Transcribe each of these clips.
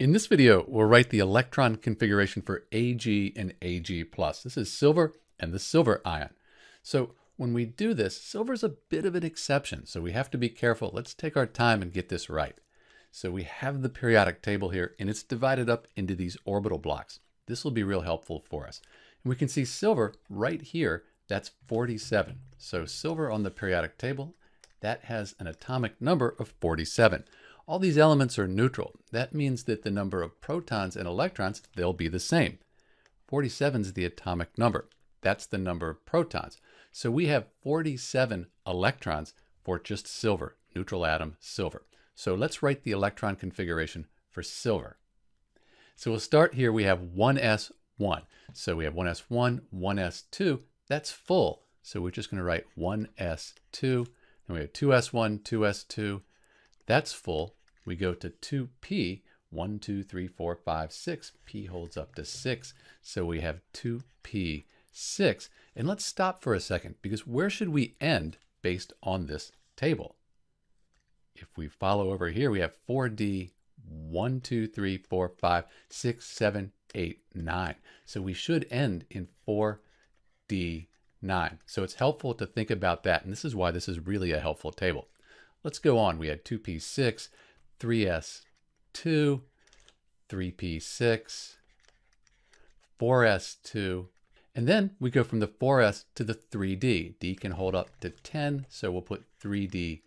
In this video, we'll write the electron configuration for Ag and Ag+. This is silver and the silver ion. So when we do this, silver is a bit of an exception, so we have to be careful. Let's take our time and get this right. So we have the periodic table here, and it's divided up into these orbital blocks. This will be real helpful for us. And we can see silver right here, that's 47. So silver on the periodic table, that has an atomic number of 47. All these elements are neutral. That means that the number of protons and electrons, they'll be the same. 47 is the atomic number. That's the number of protons. So we have 47 electrons for just silver, neutral atom silver. So let's write the electron configuration for silver. So we'll start here, we have 1s1. So we have 1s1, 1s2, that's full. So we're just gonna write 1s2, and we have 2s1, 2s2, that's full. We go to 2p, 1, 2, 3, 4, 5, 6. P holds up to 6. So we have 2p6. And let's stop for a second, because where should we end based on this table? If we follow over here, we have 4d, 1, 2, 3, 4, 5, 6, 7, 8, 9. So we should end in 4d9. So it's helpful to think about that. And this is why this is really a helpful table. Let's go on. We had 2p6, 3s2, 3p6, 4s2, and then we go from the 4s to the 3d. D can hold up to 10, so we'll put 3d10.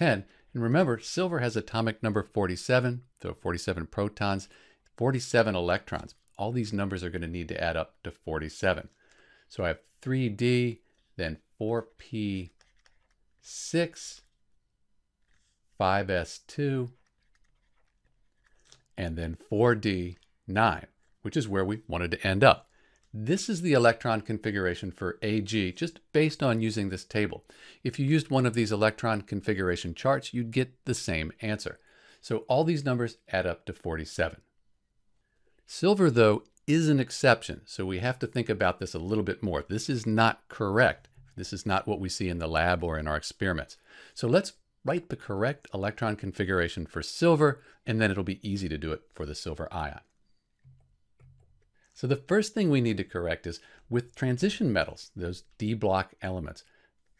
And remember, silver has atomic number 47, so 47 protons, 47 electrons. All these numbers are going to need to add up to 47. So I have 3d, then 4p6, 5s2, and then 4d9, which is where we wanted to end up. This is the electron configuration for Ag, just based on using this table. If you used one of these electron configuration charts, you'd get the same answer. So all these numbers add up to 47. Silver, though, is an exception, so we have to think about this a little bit more. This is not correct. This is not what we see in the lab or in our experiments. So let's write the correct electron configuration for silver, and then it'll be easy to do it for the silver ion. So the first thing we need to correct is with transition metals, those D block elements,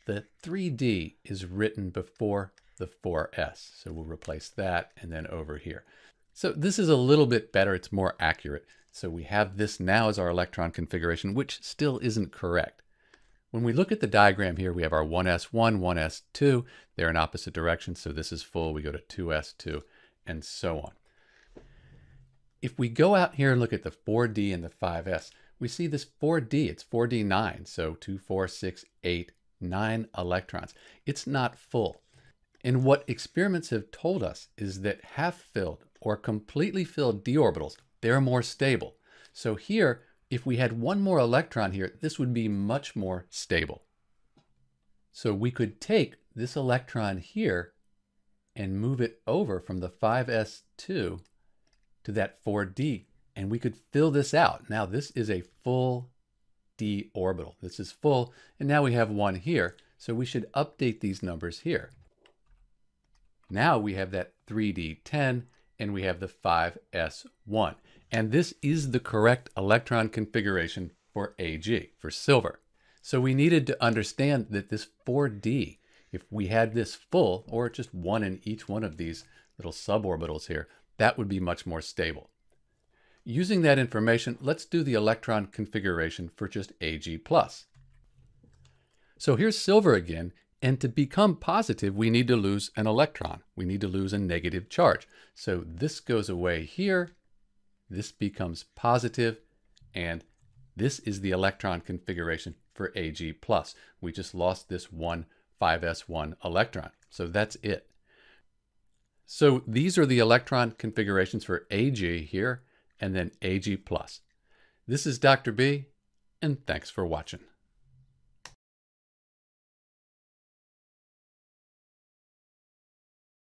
the 3D is written before the 4S. So we'll replace that and then over here. So this is a little bit better, it's more accurate. So we have this now as our electron configuration, which still isn't correct. When we look at the diagram here, we have our 1s1, 1s2. They're in opposite directions, so this is full. We go to 2s2, and so on. If we go out here and look at the 4d and the 5s, we see this 4d, it's 4d9, so 2, 4, 6, 8, 9 electrons. It's not full. And what experiments have told us is that half-filled or completely filled d orbitals, they're more stable. So here, if we had one more electron here, this would be much more stable. So we could take this electron here and move it over from the 5s2 to that 4d, and we could fill this out. Now this is a full d orbital. This is full, and now we have one here, so we should update these numbers here. Now we have that 3d10, and we have the 5s1. And this is the correct electron configuration for Ag, for silver. So we needed to understand that this 4D, if we had this full, or just one in each one of these little suborbitals here, that would be much more stable. Using that information, let's do the electron configuration for just Ag+. So here's silver again, and to become positive, we need to lose an electron. We need to lose a negative charge. So this goes away here. This becomes positive, and this is the electron configuration for Ag+. We just lost this one 5s1 electron, so that's it. So these are the electron configurations for Ag here, and then Ag+. This is Dr. B, and thanks for watching.